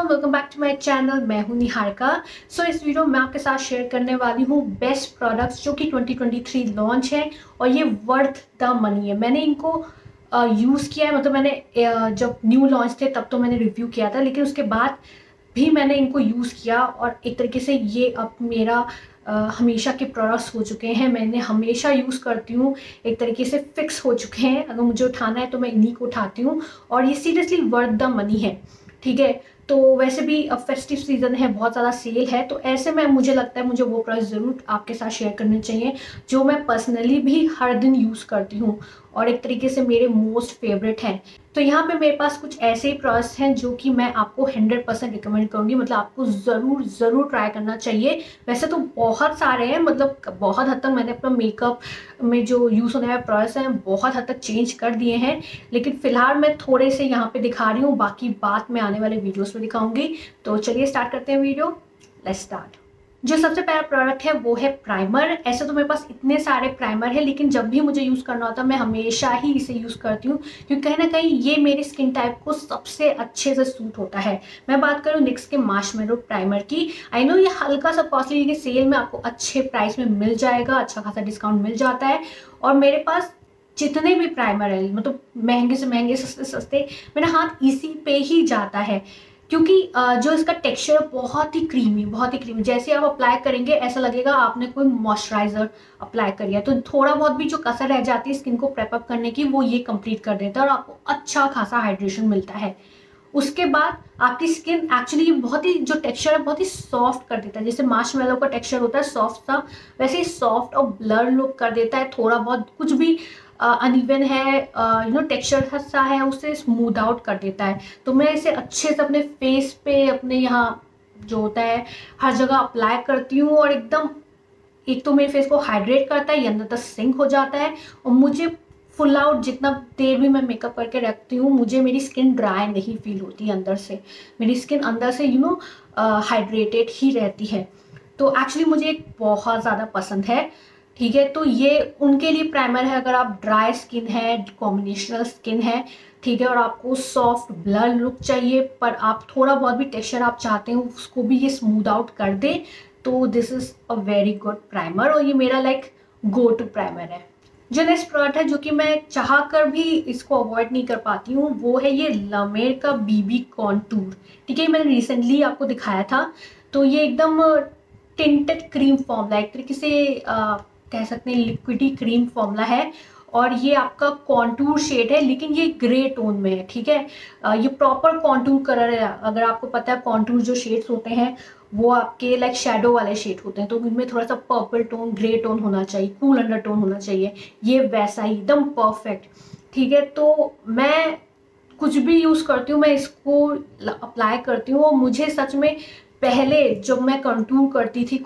Everyone, welcome back to my channel. मैं हूं निहारिका। इस वीडियो में आपके साथ शेयर करने वाली हूं बेस्ट प्रोडक्ट्स जो कि 2023 लॉन्च है और ये वर्थ द मनी है। मैंने इनको यूज़ किया है, मतलब मैंने जब न्यू लॉन्च थे तब तो मैंने रिव्यू किया था, लेकिन उसके बाद भी मैंने इनको यूज़ किया और एक तरीके से ये अब मेरा हमेशा के प्रोडक्ट्स हो चुके हैं। मैंने हमेशा यूज़ करती हूँ, एक तरीके से फिक्स हो चुके हैं। अगर मुझे उठाना है तो मैं इन्हीं को उठाती हूँ और ये सीरियसली वर्थ द मनी है। ठीक है, तो वैसे भी अब फेस्टिव सीज़न है, बहुत ज़्यादा सेल है, तो ऐसे में मुझे लगता है मुझे वो प्रोडक्ट ज़रूर आपके साथ शेयर करने चाहिए जो मैं पर्सनली भी हर दिन यूज़ करती हूँ और एक तरीके से मेरे मोस्ट फेवरेट हैं। तो यहाँ पे मेरे पास कुछ ऐसे ही प्रोडक्ट्स हैं जो कि मैं आपको 100% रिकमेंड करूँगी, मतलब आपको ज़रूर ट्राई करना चाहिए। वैसे तो बहुत सारे हैं, मतलब बहुत हद तक मैंने अपना मेकअप में जो यूज़ होने वाले प्रोडक्ट्स हैं बहुत हद तक चेंज कर दिए हैं, लेकिन फ़िलहाल मैं थोड़े से यहाँ पर दिखा रही हूँ, बाकी बात मैं आने वाले वीडियोज़ में दिखाऊँगी। तो चलिए स्टार्ट करते हैं वीडियो, लेट्स स्टार्ट। जो सबसे पहला प्रोडक्ट है वो है प्राइमर। ऐसे तो मेरे पास इतने सारे प्राइमर हैं, लेकिन जब भी मुझे यूज़ करना होता है मैं हमेशा ही इसे यूज़ करती हूँ क्योंकि कहीं ना कहीं ये मेरे स्किन टाइप को सबसे अच्छे से सूट होता है। मैं बात करूँ निक्स के मार्शमेलो प्राइमर की। आई नो ये हल्का सा कॉस्टली, लेकिन सेल में आपको अच्छे प्राइस में मिल जाएगा, अच्छा खासा डिस्काउंट मिल जाता है। और मेरे पास जितने भी प्राइमर है, मतलब महंगे से महंगे, सस्ते से सस्ते, मेरा हाथ इसी पे ही जाता है क्योंकि जो इसका टेक्सचर बहुत ही क्रीमी, जैसे आप अप्लाई करेंगे ऐसा लगेगा आपने कोई मॉइस्चराइज़र अप्लाई कर लिया। तो थोड़ा बहुत भी जो कसर रह जाती है स्किन को प्रेप अप करने की, वो ये कंप्लीट कर देता है और आपको अच्छा खासा हाइड्रेशन मिलता है। उसके बाद आपकी स्किन एक्चुअली बहुत ही, जो टेक्सचर है बहुत ही सॉफ्ट कर देता है। जैसे मार्शमेलो का टेक्सचर होता है सॉफ्ट सा, वैसे ही सॉफ्ट और ब्लर लुक कर देता है। थोड़ा बहुत कुछ भी अनइवन है, यू नो टेक्सचर सा है, उसे स्मूद आउट कर देता है। तो मैं इसे अच्छे से अपने फेस पे, अपने यहाँ जो होता है हर जगह अप्लाई करती हूँ और एकदम, एक तो मेरे फेस को हाइड्रेट करता है, ये अंदर तक सिंक हो जाता है और मुझे फुल आउट, जितना देर भी मैं मेकअप करके रखती हूँ मुझे मेरी स्किन ड्राई नहीं फील होती, अंदर से मेरी स्किन अंदर से यू नो हाइड्रेटेड ही रहती है। तो एक्चुअली मुझे एक बहुत ज़्यादा पसंद है। ठीक है, तो ये उनके लिए प्राइमर है अगर आप ड्राई स्किन है, कॉम्बिनेशनल स्किन है। ठीक है, और आपको सॉफ्ट ब्लर लुक चाहिए पर आप थोड़ा बहुत भी टेक्सचर आप चाहते हो उसको भी ये स्मूद आउट कर दे, तो this is a very good primer और ये मेरा लाइक गो टू प्राइमर है। जो नेक्स्ट प्रोडक्ट है जो कि मैं चाह कर भी इसको अवॉइड नहीं कर पाती हूँ, वो है ये ला मेर का बीबी कॉन्टूर। ठीक है, मैंने रिसेंटली आपको दिखाया था। तो ये एकदम टिंटेड क्रीम फॉर्म, लाइक तरीके से कह सकते हैं लिक्विडी क्रीम फॉर्मूला है और ये आपका कॉन्टूर शेड है, लेकिन ये ग्रे टोन में है। ठीक है, ये प्रॉपर कॉन्टूर कलर है। अगर आपको पता है कॉन्टूर जो शेड्स होते हैं वो आपके लाइक शेडो वाले शेड होते हैं, तो उनमें थोड़ा सा पर्पल टोन, ग्रे टोन होना चाहिए, कूल अंडर टोन होना चाहिए, ये वैसा ही एकदम परफेक्ट। ठीक है, तो मैं कुछ भी यूज़ करती हूँ मैं इसको अप्लाई करती हूँ और मुझे सच में पहले जब मैं कंटूर करती थी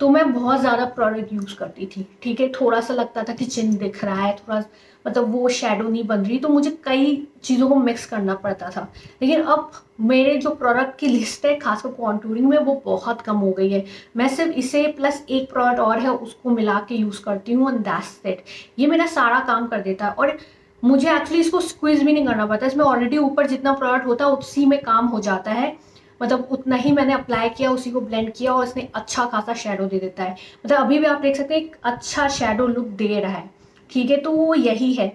तो मैं बहुत ज़्यादा प्रोडक्ट यूज़ करती थी। ठीक है, थोड़ा सा लगता था कि चिन दिख रहा है, थोड़ा मतलब वो शेडो नहीं बन रही, तो मुझे कई चीज़ों को मिक्स करना पड़ता था। लेकिन अब मेरे जो प्रोडक्ट की लिस्ट है खासकर कॉन्टूरिंग में वो बहुत कम हो गई है। मैं सिर्फ इसे प्लस एक प्रोडक्ट और है उसको मिला के यूज़ करती हूँ, एंड दैट्स इट। ये मेरा सारा काम कर देता है और मुझे एक्चुअली इसको स्क्वीज़ भी नहीं करना पड़ता, इसमें ऑलरेडी ऊपर जितना प्रोडक्ट होता है उसी में काम हो जाता है। मतलब उतना ही मैंने अप्लाई किया, उसी को ब्लेंड किया और इसने अच्छा खासा शेडो दे देता है। मतलब अभी भी आप देख सकते हैं एक अच्छा शेडो लुक दे रहा है। ठीक है, तो वो यही है।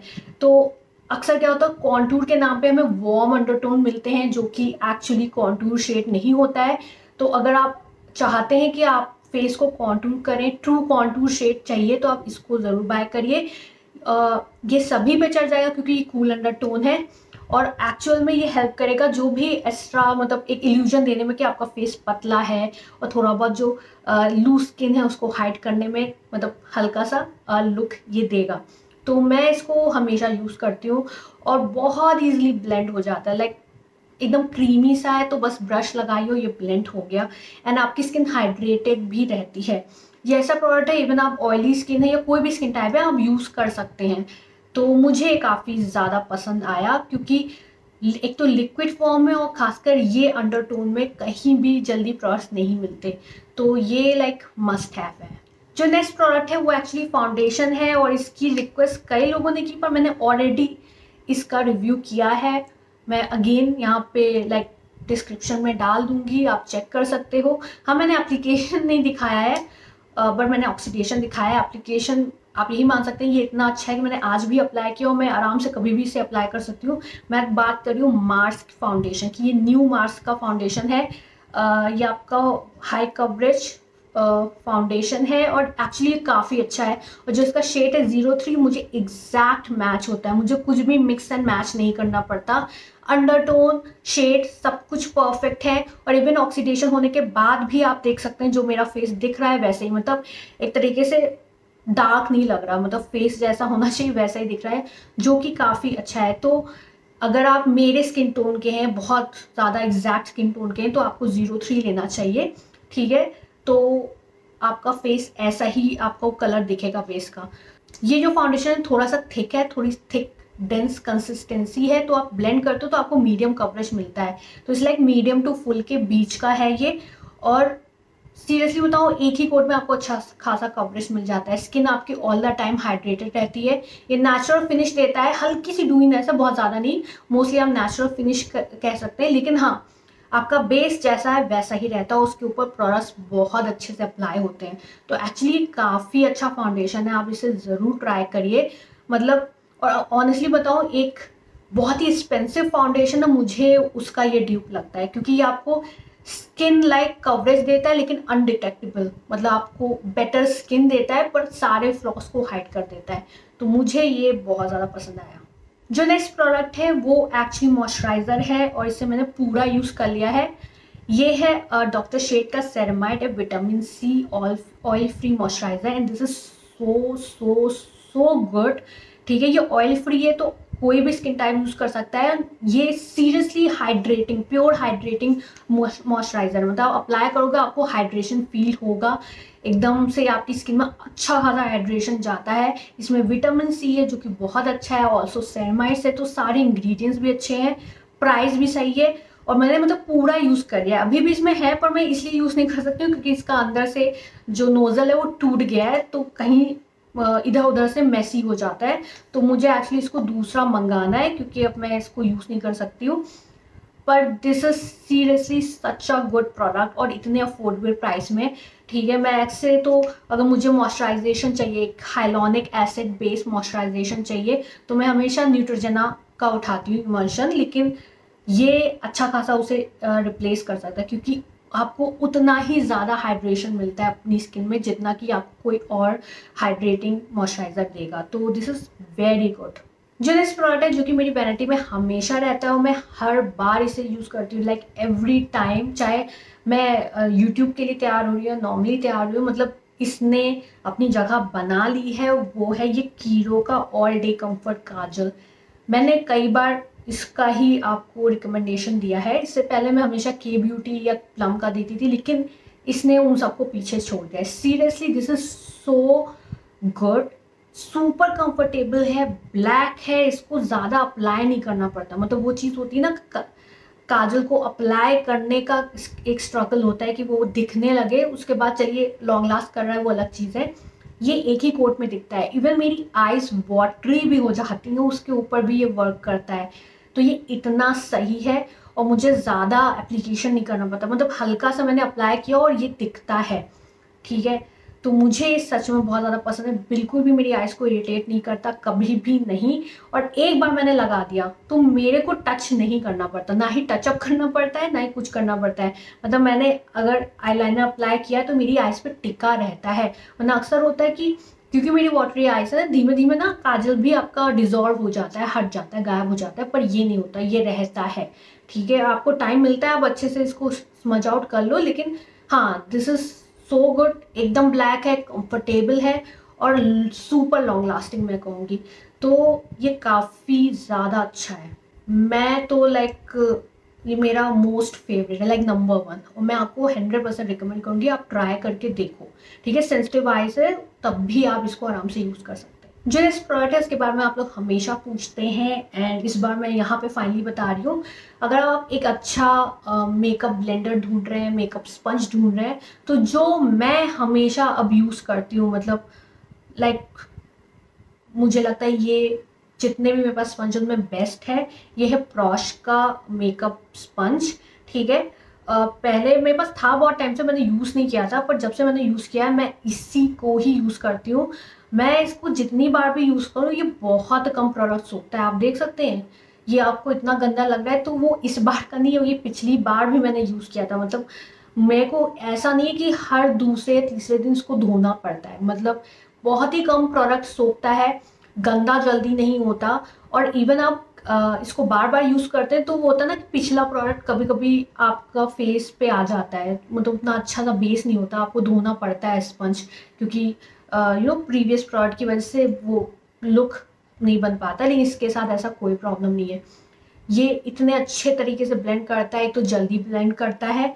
तो अक्सर क्या होता है कॉन्टूर के नाम पे हमें वार्म अंडरटोन मिलते हैं जो कि एक्चुअली कॉन्टूर शेड नहीं होता है। तो अगर आप चाहते हैं कि आप फेस को कॉन्टूर करें, ट्रू कॉन्टूर शेड चाहिए, तो आप इसको ज़रूर बाय करिए। ये सभी पे चढ़ जाएगा क्योंकि ये कूल अंडरटोन है और एक्चुअल में ये हेल्प करेगा जो भी एक्स्ट्रा, मतलब एक इल्यूजन देने में कि आपका फेस पतला है और थोड़ा बहुत जो लूज स्किन है उसको हाइड करने में, मतलब हल्का सा लुक ये देगा। तो मैं इसको हमेशा यूज़ करती हूँ और बहुत ईजिली ब्लेंड हो जाता है, लाइक एकदम क्रीमी सा है, तो बस ब्रश लगाइए और ये ब्लेंड हो गया एंड आपकी स्किन हाइड्रेटेड भी रहती है। ये ऐसा प्रोडक्ट है इवन आप ऑयली स्किन है या कोई भी स्किन टाइप है आप यूज़ कर सकते हैं। तो मुझे काफ़ी ज़्यादा पसंद आया क्योंकि एक तो लिक्विड फॉर्म में और ख़ासकर ये अंडरटोन में कहीं भी जल्दी प्रोडक्ट्स नहीं मिलते, तो ये लाइक मस्ट हैव है। जो नेक्स्ट प्रोडक्ट है वो एक्चुअली फाउंडेशन है और इसकी रिक्वेस्ट कई लोगों ने की पर मैंने ऑलरेडी इसका रिव्यू किया है। मैं अगेन यहाँ पे लाइक डिस्क्रिप्शन में डाल दूंगी, आप चेक कर सकते हो। हाँ, मैंने एप्लीकेशन नहीं दिखाया है बट मैंने ऑक्सीडेशन दिखाया है। एप्लीकेशन आप यही मान सकते हैं ये इतना अच्छा है कि मैंने आज भी अप्लाई किया और मैं आराम से कभी भी इसे अप्लाई कर सकती हूँ। मैं बात कर रही हूँ मार्स फाउंडेशन की, ये न्यू मार्स का फाउंडेशन है। ये आपका हाई कवरेज फाउंडेशन है और एक्चुअली ये काफ़ी अच्छा है। और जो इसका शेड है 03 मुझे एग्जैक्ट मैच होता है, मुझे कुछ भी मिक्स एंड मैच नहीं करना पड़ता। अंडरटोन, शेड सब कुछ परफेक्ट है। और इवन ऑक्सीडेशन होने के बाद भी आप देख सकते हैं जो मेरा फेस दिख रहा है वैसे ही, मतलब एक तरीके से डार्क नहीं लग रहा, मतलब फेस जैसा होना चाहिए वैसा ही दिख रहा है, जो कि काफ़ी अच्छा है। तो अगर आप मेरे स्किन टोन के हैं, बहुत ज़्यादा एग्जैक्ट स्किन टोन के हैं, तो आपको 03 लेना चाहिए, ठीक है। तो आपका फेस ऐसा ही आपको कलर दिखेगा फेस का। ये जो फाउंडेशन है थोड़ा सा थिक है, थोड़ी थिक डेंस कंसिस्टेंसी है, तो आप ब्लेंड करते हो तो आपको मीडियम कवरेज मिलता है। तो इस लाइक मीडियम टू फुल के बीच का है ये। और सीरियसली बताओ एक ही कोट में आपको अच्छा खासा कवरेज मिल जाता है। स्किन आपकी ऑल द टाइम हाइड्रेटेड रहती है। ये नेचुरल फिनिश देता है, हल्की सी डूइंगनेस है, बहुत ज़्यादा नहीं, मोस्टली आप नेचुरल फिनिश कह सकते हैं। लेकिन हाँ, आपका बेस जैसा है वैसा ही रहता है, उसके ऊपर प्रोडक्ट्स बहुत अच्छे से अप्लाई होते हैं। तो एक्चुअली काफ़ी अच्छा फाउंडेशन है, आप इसे ज़रूर ट्राई करिए। मतलब और ऑनेस्टली बताओ एक बहुत ही एक्सपेंसिव फाउंडेशन है, मुझे उसका ये ड्यूप लगता है, क्योंकि ये आपको स्किन लाइक कवरेज देता है लेकिन अनडिटेक्टेबल, मतलब आपको बेटर स्किन देता है पर सारे फ्लॉस को हाइड कर देता है। तो मुझे ये बहुत ज़्यादा पसंद आया। जो नेक्स्ट प्रोडक्ट है वो एक्चुअली मॉइस्चराइज़र है और इसे मैंने पूरा यूज़ कर लिया है। ये है डॉक्टर शेड का ceramide vitamin C oil free moisturiser and this is so so so good, ठीक है। ये ऑयल फ्री है तो कोई भी स्किन टाइप यूज़ कर सकता है। ये seriously hydrating, pure hydrating moisturiser, मतलब अप्लाई करोगे आपको हाइड्रेशन फील होगा एकदम से, आपकी स्किन में अच्छा खासा हाइड्रेशन जाता है। इसमें विटामिन सी है जो कि बहुत अच्छा है, ऑल्सो सेरेमाइड्स है, तो सारे इंग्रेडिएंट्स भी अच्छे हैं, प्राइस भी सही है। और मैंने मतलब पूरा यूज़ कर लिया, अभी भी इसमें है पर मैं इसलिए यूज़ नहीं कर सकती हूँ क्योंकि इसका अंदर से जो नोज़ल है वो टूट गया है, तो कहीं इधर उधर से मैसी हो जाता है। तो मुझे एक्चुअली इसको दूसरा मंगाना है क्योंकि अब मैं इसको यूज़ नहीं कर सकती हूँ। पर this is seriously such a good product और इतने अफोर्डेबल प्राइस में, ठीक है। मैं ऐसे तो अगर मुझे मॉइस्चराइजेशन चाहिए, हाइलॉनिक एसिड बेस्ड मॉइस्चराइजेशन चाहिए, तो मैं हमेशा न्यूट्रोजेना का उठाती हूँ इमल्शन, लेकिन ये अच्छा खासा उसे रिप्लेस कर सकता है क्योंकि आपको उतना ही ज़्यादा हाइड्रेशन मिलता है अपनी स्किन में जितना कि आपको कोई और हाइड्रेटिंग मॉइस्चराइज़र देगा। तो दिस इज़ वेरी गुड। जो नेक्स्ट प्रोडक्ट है जो कि मेरी वैनिटी में हमेशा रहता है और मैं हर बार इसे यूज़ करती हूँ, लाइक एवरी टाइम, चाहे मैं यूट्यूब के लिए तैयार हो रही हूँ, नॉर्मली तैयार हो रही हूँ, मतलब इसने अपनी जगह बना ली है। वो है ये कीरो का ऑल डे कम्फर्ट काजल। मैंने कई बार इसका ही आपको रिकमेंडेशन दिया है। इससे पहले मैं हमेशा के ब्यूटी या प्लम का देती थी, लेकिन इसने उन सबको पीछे छोड़ दिया। Seriously this is so good, super comfortable है, ब्लैक है, इसको ज़्यादा अप्लाई नहीं करना पड़ता। मतलब वो चीज़ होती है ना, काजल को अप्लाई करने का एक स्ट्रगल होता है कि वो दिखने लगे, उसके बाद चलिए लॉन्ग लास्ट कर रहा है वो अलग चीज़ है, ये एक ही कोट में दिखता है। इवन मेरी आइज़ वाटरी भी हो जाती है उसके ऊपर भी ये वर्क करता है। तो ये इतना सही है और मुझे ज़्यादा एप्लीकेशन नहीं करना पड़ता, मतलब हल्का सा मैंने अप्लाई किया और ये दिखता है, ठीक है। तो मुझे सच में बहुत ज़्यादा पसंद है, बिल्कुल भी मेरी आइज़ को इरिटेट नहीं करता, कभी भी नहीं। और एक बार मैंने लगा दिया तो मेरे को टच नहीं करना पड़ता, ना ही टचअप करना पड़ता है, ना ही कुछ करना पड़ता है। मतलब मैंने अगर आईलाइनर अप्लाई किया तो मेरी आइज़ पे टिका रहता है, वरना अक्सर होता है कि क्योंकि मेरी वाटरी आइज है धीमे धीमे ना काजल भी आपका डिजॉल्व हो जाता है, हट जाता है, गायब हो जाता है, पर ये नहीं होता, ये रहता है, ठीक है। आपको टाइम मिलता है, आप अच्छे से इसको स्मज आउट कर लो। लेकिन हाँ, दिस इज़ सो गुड, एकदम ब्लैक है, कंफर्टेबल है और सुपर लॉन्ग लास्टिंग मैं कहूँगी। तो ये काफ़ी ज़्यादा अच्छा है। मैं तो लाइक ये मेरा मोस्ट फेवरेट है, लाइक नंबर 1, और मैं आपको 100% रिकमेंड करूँगी, आप ट्राई करके देखो, ठीक है। सेंसिटिव आइज है तब भी आप इसको आराम से यूज़ कर सकते हैं। जो नेक्स्ट प्रोडक्ट है उसके बारे में आप लोग हमेशा पूछते हैं एंड इस बार मैं यहाँ पे फाइनली बता रही हूँ। अगर आप एक अच्छा मेकअप ब्लेंडर ढूंढ रहे हैं, मेकअप स्पंज ढूंढ रहे हैं, तो जो मैं हमेशा अब यूज़ करती हूँ, मतलब लाइक मुझे लगता है ये जितने भी मेरे पास स्पंज उनमें बेस्ट है, ये है प्रोस का मेकअप स्पंज, ठीक है। पहले मेरे पास था, बहुत टाइम से मैंने यूज़ नहीं किया था, पर जब से मैंने यूज़ किया है मैं इसी को ही यूज़ करती हूँ। मैं इसको जितनी बार भी यूज़ करूँ ये बहुत कम प्रोडक्ट सोखता है। आप देख सकते हैं ये आपको इतना गंदा लग रहा है तो वो इस बार का नहीं है, ये पिछली बार भी मैंने यूज़ किया था। मतलब मेरे को ऐसा नहीं है कि हर दूसरे तीसरे दिन इसको धोना पड़ता है। मतलब बहुत ही कम प्रोडक्ट सोखता है, गंदा जल्दी नहीं होता। और इवन आप इसको बार बार यूज़ करते हैं तो वो होता है ना कि पिछला प्रोडक्ट कभी कभी आपका फेस पे आ जाता है, मतलब उतना अच्छा सा बेस नहीं होता, आपको धोना पड़ता है स्पंज, क्योंकि यू नो प्रीवियस प्रोडक्ट की वजह से वो लुक नहीं बन पाता। लेकिन इसके साथ ऐसा कोई प्रॉब्लम नहीं है, ये इतने अच्छे तरीके से ब्लेंड करता है, एक तो जल्दी ब्लेंड करता है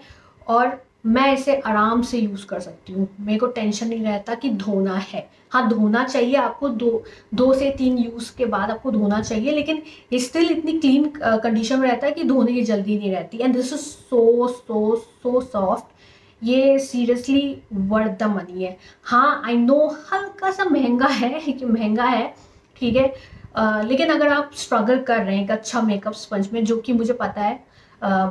और मैं इसे आराम से यूज़ कर सकती हूँ। मेरे को टेंशन नहीं रहता कि धोना है। हाँ धोना चाहिए आपको, दो से तीन यूज़ के बाद आपको धोना चाहिए, लेकिन स्टिल इतनी क्लीन कंडीशन में रहता है कि धोने की जल्दी नहीं रहती। And this is so soft, ये सीरियसली वर्थ द मनी है। हाँ आई नो हल्का सा महंगा है ठीक है, लेकिन अगर आप स्ट्रगल कर रहे हैं एक अच्छा मेकअप स्पंज में, जो कि मुझे पता है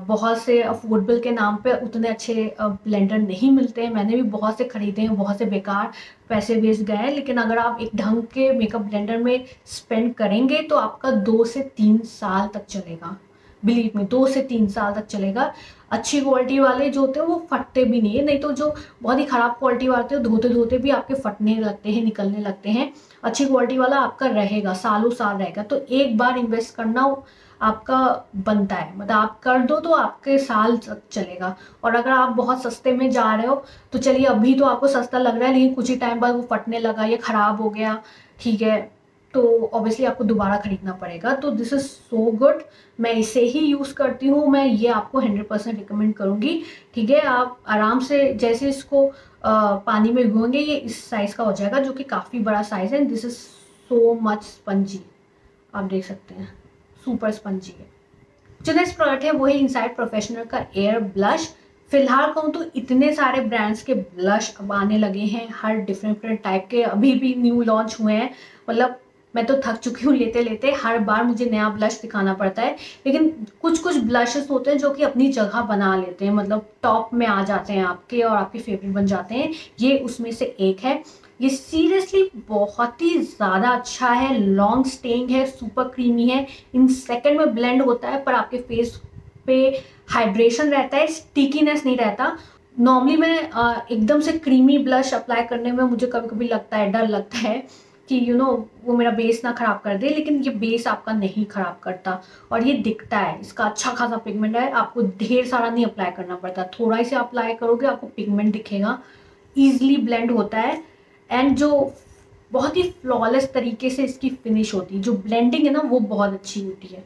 बहुत से अफोर्डेबल के नाम पे उतने अच्छे ब्लेंडर नहीं मिलते हैं, मैंने भी बहुत से ख़रीदे हैं, बहुत से बेकार पैसे वेस्ट गए हैं, लेकिन अगर आप एक ढंग के मेकअप ब्लेंडर में स्पेंड करेंगे तो आपका 2 से 3 साल तक चलेगा। बिलीव मी, 2 से 3 साल तक चलेगा। अच्छी क्वालिटी वाले जो होते हैं वो फटते भी नहीं है, नहीं तो जो बहुत ही ख़राब क्वालिटी वाले होते हैं धोते धोते भी आपके फटने लगते हैं, निकलने लगते हैं। अच्छी क्वालिटी वाला आपका रहेगा, सालों साल रहेगा। तो एक बार इन्वेस्ट करना आपका बनता है, मतलब आप कर दो तो आपके साल तक चलेगा। और अगर आप बहुत सस्ते में जा रहे हो तो चलिए अभी तो आपको सस्ता लग रहा है, लेकिन कुछ ही टाइम बाद वो फटने लगा या ख़राब हो गया, ठीक है, तो ऑब्वियसली आपको दोबारा खरीदना पड़ेगा। तो दिस इज़ सो गुड, मैं इसे ही यूज़ करती हूँ, मैं ये आपको 100% रिकमेंड करूँगी। ठीक है, आप आराम से जैसे इसको पानी में भिगोएंगे ये इस साइज़ का हो जाएगा, जो कि काफ़ी बड़ा साइज़ है। This is so much spongy, आप देख सकते हैं सुपर स्पंजी है। जो नेक्स्ट प्रोडक्ट है वो है इनसाइड प्रोफेशनल का एयर ब्लश। फिलहाल कहूँ तो इतने सारे ब्रांड्स के ब्लश अब आने लगे हैं, हर डिफरेंट टाइप के अभी भी न्यू लॉन्च हुए हैं। मतलब मैं तो थक चुकी हूँ लेते लेते, हर बार मुझे नया ब्लश दिखाना पड़ता है। लेकिन कुछ कुछ ब्लशेस होते हैं जो कि अपनी जगह बना लेते हैं, मतलब टॉप में आ जाते हैं आपके और आपके फेवरेट बन जाते हैं। ये उसमें से एक है। ये सीरियसली बहुत ही ज़्यादा अच्छा है, लॉन्ग स्टेइंग है, सुपर क्रीमी है, इन सेकंड में ब्लेंड होता है, पर आपके फेस पे हाइड्रेशन रहता है, स्टिकीनेस नहीं रहता। नॉर्मली मैं एकदम से क्रीमी ब्लश अप्लाई करने में मुझे कभी कभी लगता है, डर लगता है कि यू नो वो मेरा बेस ना ख़राब कर दे, लेकिन ये बेस आपका नहीं ख़राब करता और ये दिखता है, इसका अच्छा खासा पिगमेंट है। आपको ढेर सारा नहीं अप्लाई करना पड़ता, थोड़ा ही से अप्लाई करोगे आपको पिगमेंट दिखेगा, ईजिली ब्लेंड होता है। एंड जो बहुत ही फ्लॉलेस तरीके से इसकी फिनिश होती है, जो ब्लेंडिंग है ना वो बहुत अच्छी होती है।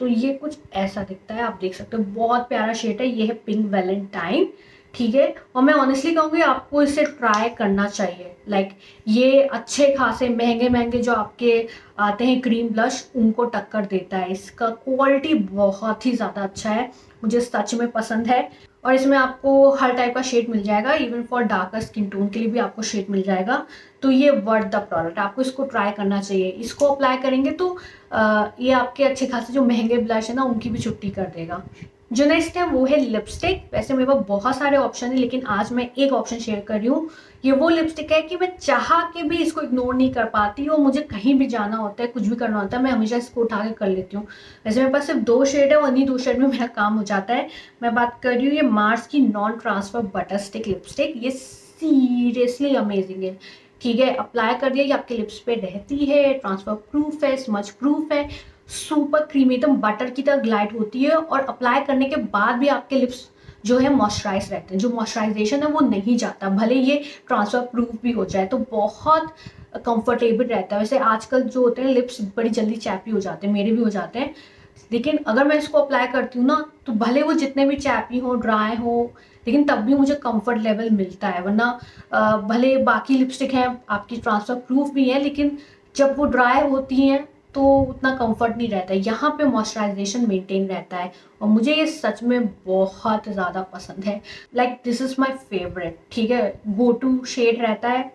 तो ये कुछ ऐसा दिखता है, आप देख सकते हो, बहुत प्यारा शेड है। ये है पिंक वैलेंटाइन, ठीक है। और मैं ऑनेस्टली कहूँगी आपको इसे ट्राई करना चाहिए। लाइक ये अच्छे खासे महंगे महंगे जो आपके आते हैं क्रीम ब्लश, उनको टक्कर देता है। इसका क्वालिटी बहुत ही ज़्यादा अच्छा है, मुझे सच में पसंद है। और इसमें आपको हर टाइप का शेड मिल जाएगा, even for darker skin tone के लिए भी आपको शेड मिल जाएगा। तो ये वर्थ द प्रोडक्ट, आपको इसको ट्राई करना चाहिए। इसको अप्लाई करेंगे तो ये आपके अच्छे खासे जो महंगे ब्लश है ना उनकी भी छुट्टी कर देगा। जो नेक्स्ट है वो है लिपस्टिक। वैसे मेरे पास बहुत सारे ऑप्शन है, लेकिन आज मैं एक ऑप्शन शेयर कर रही हूँ। ये वो लिपस्टिक है कि मैं चाह के भी इसको इग्नोर नहीं कर पाती और मुझे कहीं भी जाना होता है, कुछ भी करना होता है, मैं हमेशा इसको उठा के कर लेती हूँ। वैसे मेरे पास सिर्फ 2 शेड है और इन्हीं 2 शेड में मेरा काम हो जाता है। मैं बात कर रही हूँ ये मार्स की non transfer butter stick lipstick. ये सीरियसली अमेजिंग है, ठीक है। अप्लाई कर दिया, ये आपके लिप्स पे रहती है, ट्रांसफर प्रूफ है, स्मच प्रूफ है, सुपर क्रीमी एकदम बटर की तरह ग्लाइड होती है। और अप्लाई करने के बाद भी आपके लिप्स जो है मॉइस्चराइज रहते हैं, जो मॉइस्चराइजेशन है वो नहीं जाता, भले ये ट्रांसफर प्रूफ भी हो जाए। तो बहुत कंफर्टेबल रहता है। वैसे आजकल जो होते हैं लिप्स बड़ी जल्दी चैपी हो जाते हैं, मेरे भी हो जाते हैं, लेकिन अगर मैं इसको अप्लाई करती हूँ ना तो भले वो जितने भी चैपी हो, ड्राई हो, लेकिन तब भी मुझे कंफर्ट लेवल मिलता है। वरना भले बाकी लिपस्टिक हैं आपकी ट्रांसफर प्रूफ भी हैं, लेकिन जब वो ड्राई होती हैं तो उतना कंफर्ट नहीं रहता है, यहाँ पे मॉइस्चराइजेशन मेंटेन रहता है। और मुझे ये सच में बहुत ज़्यादा पसंद है, like this is my favourite, ठीक है। गो टू शेड रहता है,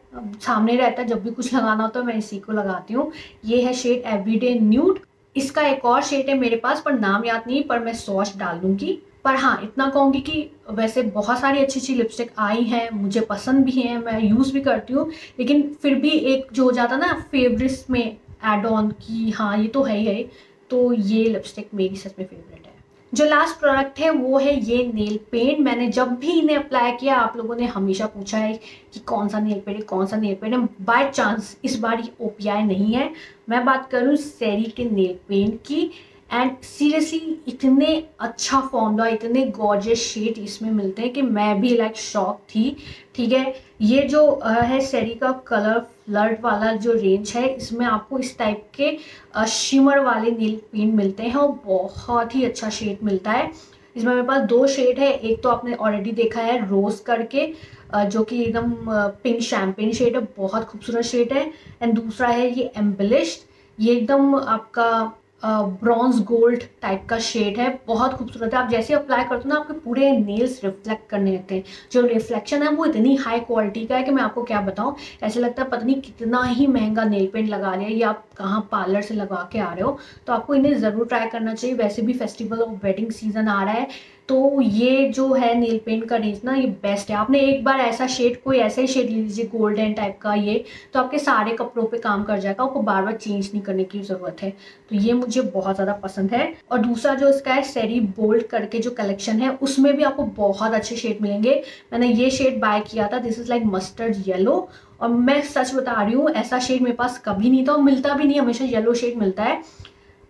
सामने रहता है, जब भी कुछ लगाना होता है मैं इसी को लगाती हूँ। ये है शेड एवरीडे न्यूड। इसका एक और शेड है मेरे पास पर नाम याद नहीं, पर मैं सॉस डाल दूँगी। पर हाँ इतना कहूँगी कि वैसे बहुत सारी अच्छी अच्छी लिपस्टिक आई हैं, मुझे पसंद भी हैं, मैं यूज़ भी करती हूँ, लेकिन फिर भी एक जो हो जाता ना फेवरेट्स में एड ऑन की हाँ ये तो है ही है, तो ये लिपस्टिक मेरी सच में फेवरेट है। जो लास्ट प्रोडक्ट है वो है ये नेल पेंट। मैंने जब भी इन्हें अप्लाई किया आप लोगों ने हमेशा पूछा है कि कौन सा नेल पेंट है, कौन सा नेल पेंट है। बाय चांस इस बार ये ओपीआई नहीं है, मैं बात करूँ सेरी के नेल पेंट की। एंड सीरियसली इतने अच्छा फॉर्मूला, इतने गॉर्जियस शेड इसमें मिलते हैं कि मैं भी लाइक शॉक थी। ठीक है, ये जो है सेरी का कलर फ्लर्ट वाला जो रेंज है, इसमें आपको इस टाइप के शिमर वाले नेल पेंट मिलते हैं और बहुत ही अच्छा शेड मिलता है। इसमें मेरे पास दो शेड है, एक तो आपने ऑलरेडी देखा है रोज़ करके जो कि एकदम पिंक शैम्पेन शेड है, बहुत खूबसूरत शेड है। एंड दूसरा है ये एम्बलिश्ड, ये एकदम आपका ब्रॉन्ज गोल्ड टाइप का शेड है, बहुत खूबसूरत है। आप जैसे अप्लाई करते हो ना आपके पूरे नेल्स रिफ्लेक्ट करने रहते हैं। जो रिफ्लेक्शन है वो इतनी हाई क्वालिटी का है कि मैं आपको क्या बताऊँ, ऐसे लगता है पता नहीं कितना ही महंगा नेल पेंट लगा लिया या आप कहाँ पार्लर से लगा के आ रहे हो। तो आपको इन्हें ज़रूर ट्राई करना चाहिए। वैसे भी फेस्टिवल और वेडिंग सीजन आ रहा है तो ये जो है नेल पेंट का रेंज ना ये बेस्ट है। आपने एक बार ऐसा शेड, कोई ऐसा ही शेड ले लीजिए गोल्डन टाइप का, ये तो आपके सारे कपड़ों पे काम कर जाएगा, आपको बार बार चेंज नहीं करने की ज़रूरत है। तो ये मुझे बहुत ज़्यादा पसंद है। और दूसरा जो इसका है सेरी बोल्ड करके जो कलेक्शन है उसमें भी आपको बहुत अच्छे शेड मिलेंगे। मैंने ये शेड बाय किया था, this is like mustard yellow, और मैं सच बता रही हूँ ऐसा शेड मेरे पास कभी नहीं था और मिलता भी नहीं, हमेशा येलो शेड मिलता है।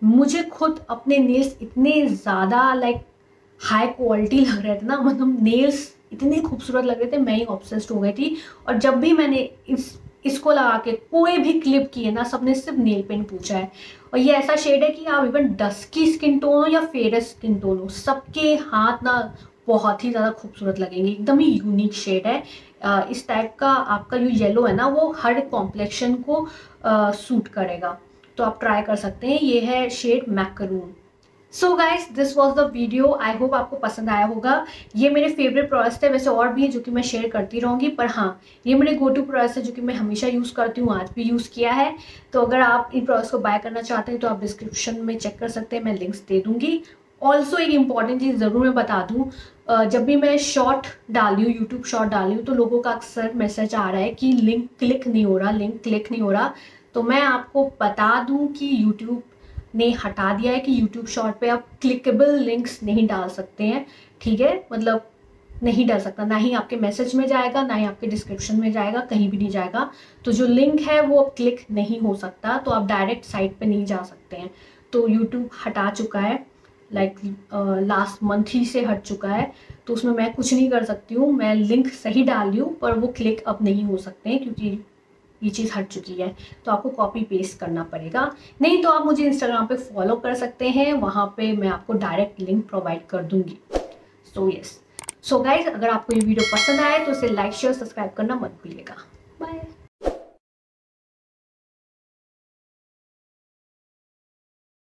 मुझे खुद अपने नेल्स इतने ज़्यादा लाइक हाई क्वालिटी लग रहे थे ना, मतलब नेल्स इतने खूबसूरत लग रहे थे, मैं ही ऑब्सेस्ड हो गई थी। और जब भी मैंने इसको लगा के कोई भी क्लिप किए ना, सबने सिर्फ नेल पेंट पूछा है। और ये ऐसा शेड है कि आप इवन डस्की स्किन टोन हो या फेयर स्किन टोन हो, सबके हाथ ना बहुत ही ज़्यादा खूबसूरत लगेंगे। एकदम ही यूनिक शेड है। इस टाइप का आपका जो येलो है ना वो हर कॉम्प्लेक्शन को सूट करेगा, तो आप ट्राई कर सकते हैं। ये है shade macaroon. So guys this was the video, I hope आपको पसंद आया होगा। ये मेरे फेवरेट प्रोडक्ट्स है, वैसे और भी हैं जो कि मैं शेयर करती रहूँगी, पर हाँ ये मेरे गो टू प्रोडक्ट्स है जो कि मैं हमेशा यूज़ करती हूँ, आज भी यूज़ किया है। तो अगर आप इन प्रोडक्ट्स को बाय करना चाहते हैं तो आप डिस्क्रिप्शन में चेक कर सकते हैं, मैं लिंक्स दे दूँगी। ऑल्सो एक इम्पॉर्टेंट चीज़ ज़रूर मैं बता दूँ, जब भी मैं शॉर्ट डाली हूँ, यूट्यूब शॉर्ट डाली हूँ, तो लोगों का अक्सर मैसेज आ रहा है कि लिंक क्लिक नहीं हो रहा, लिंक क्लिक नहीं हो रहा। तो मैं आपको बता दूँ कि यूट्यूब ने हटा दिया है कि YouTube शॉर्ट पे आप क्लिकेबल लिंक्स नहीं डाल सकते हैं। ठीक है, मतलब नहीं डाल सकता, ना ही आपके मैसेज में जाएगा, ना ही आपके डिस्क्रिप्शन में जाएगा, कहीं भी नहीं जाएगा। तो जो लिंक है वो अब क्लिक नहीं हो सकता, तो आप डायरेक्ट साइट पे नहीं जा सकते हैं। तो YouTube हटा चुका है, लाइक लास्ट मंथ ही से हट चुका है, तो उसमें मैं कुछ नहीं कर सकती हूँ। मैं लिंक सही डाल रही हूँ पर वो क्लिक अब नहीं हो सकते हैं क्योंकि ये चीज़ हट चुकी है, तो आपको कॉपी पेस्ट करना पड़ेगा। नहीं तो आप मुझे इंस्टाग्राम पे फॉलो कर सकते हैं, वहाँ पे मैं आपको डायरेक्ट लिंक प्रोवाइड कर दूँगी। सो यस, सो गाइज अगर आपको ये वीडियो पसंद आए तो इसे लाइक शेयर सब्सक्राइब करना मत भूलिएगा। बाय।